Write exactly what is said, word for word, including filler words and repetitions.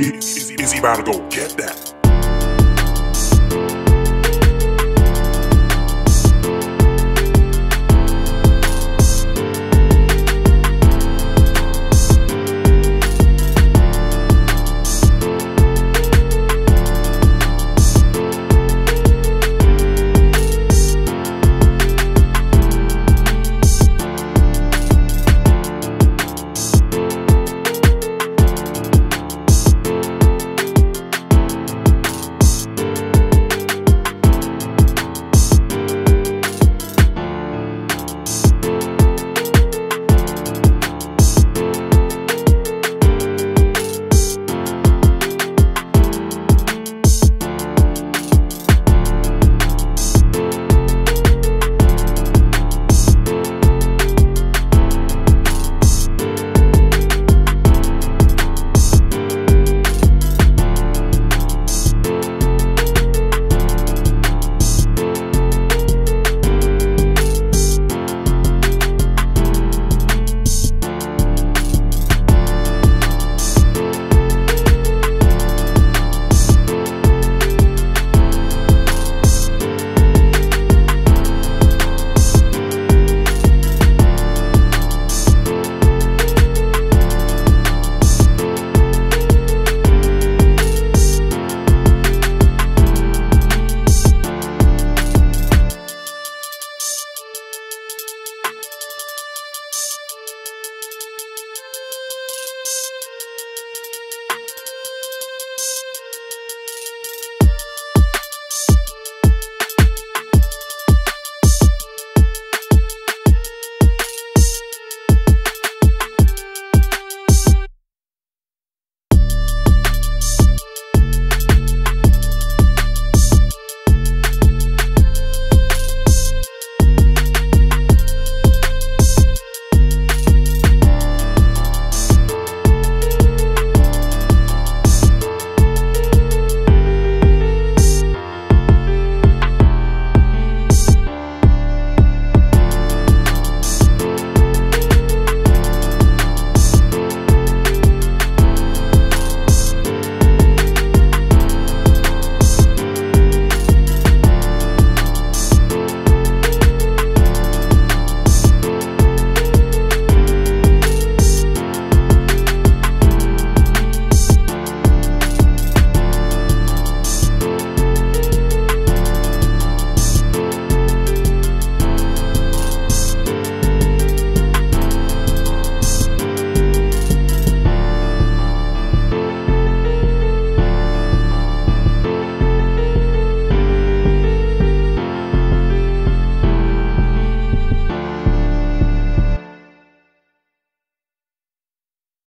Izzy, Izzy about to go get that.